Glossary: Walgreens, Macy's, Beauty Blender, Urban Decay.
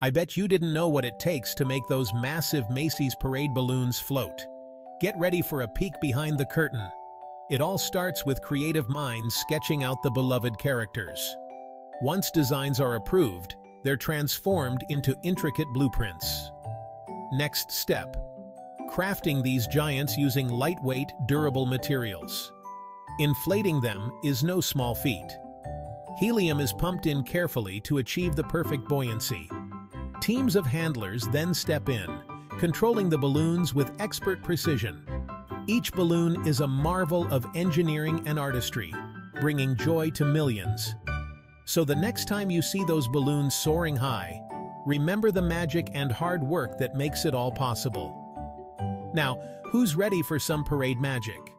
I bet you didn't know what it takes to make those massive Macy's parade balloons float. Get ready for a peek behind the curtain. It all starts with creative minds sketching out the beloved characters. Once designs are approved, they're transformed into intricate blueprints. Next step: crafting these giants using lightweight, durable materials. Inflating them is no small feat. Helium is pumped in carefully to achieve the perfect buoyancy. Teams of handlers then step in, controlling the balloons with expert precision. Each balloon is a marvel of engineering and artistry, bringing joy to millions. So the next time you see those balloons soaring high, remember the magic and hard work that makes it all possible. Now, who's ready for some parade magic?